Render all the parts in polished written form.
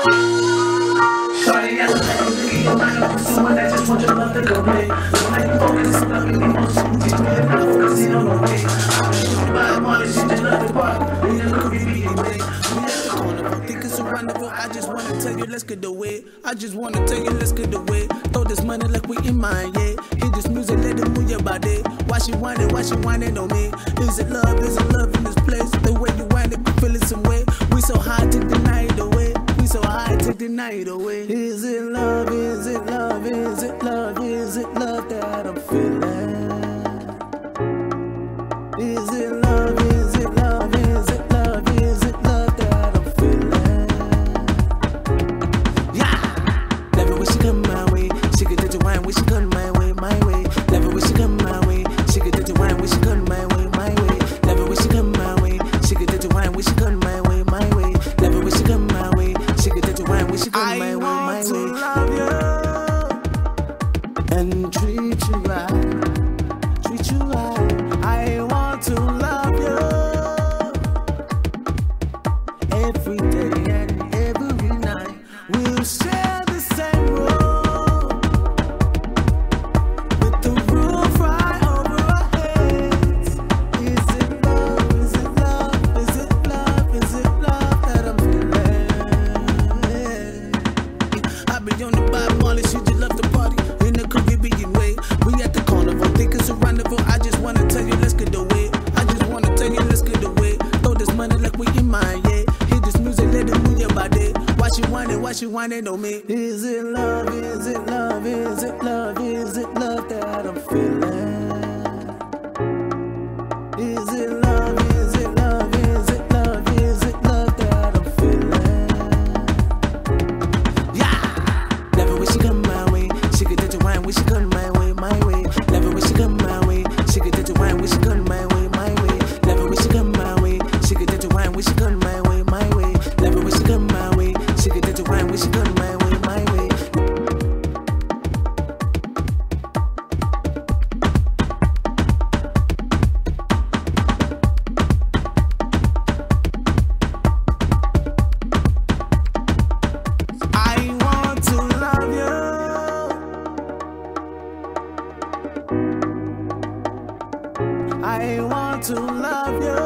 Sorry, I don't have to be a man of someone. I just want your love to go away. Don't let me focus on loving me more. Something that I'm focusing on my way. I'm just my money, she just love the part. We never could be beating way. We never gonna be. Think it's surroundable. I just wanna tell you, let's get away. I just wanna tell you, let's get away. Throw this money like we in mine, yeah. Hit this music, let it move your body. Why she whining on me? Is it love in this place? The way you whine it, feel it some way. We so high, take the night away. We so high, take the night away. Is it love? Is it love? Is it love? Is it love that I'm feeling? Is it love? Is it love? Is it love? Is it love that I'm feeling? Yeah! Never wish she come my way. She could touch a wine when she come my way, my way. Never wish she come my way. She could touch a wine when she come my way, my way. Never wish she come my way. She could touch a wine when she come my way, my way. Never wish she come my way. She could touch a wine when she come my way, my way. Love you and treat you right, treat you right. I want to love you every day and every night. We'll share the same room with the roof right. Why she whining on me? Is it love? Is it love? Is it love? Is it love that I'm feeling? Is it love? Is it love? Is it love? Is it love that I'm feeling? Yeah! Never wish she come my way. She could touch a wine when she come my way, my way. Never wish she come my way. She could touch a wine when she come my way, my way. Never wish she come my way. She could touch a wine when she come my way, my way. Never wish she come my way. She could touch a wine when she come my way, my way. I want to love you. I want to love you.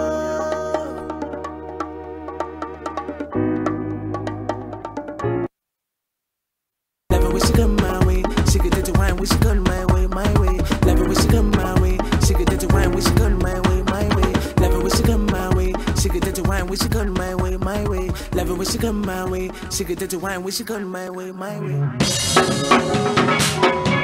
Never wish she come my way. She could touch a wine when she come my way, my way. Never wish she come my way. She could touch a wine when she come my way, my way. Never wish she come my way. She could touch a wine when she come my way, my way. Never wish she come my way. She could touch a wine when she come my way, my way.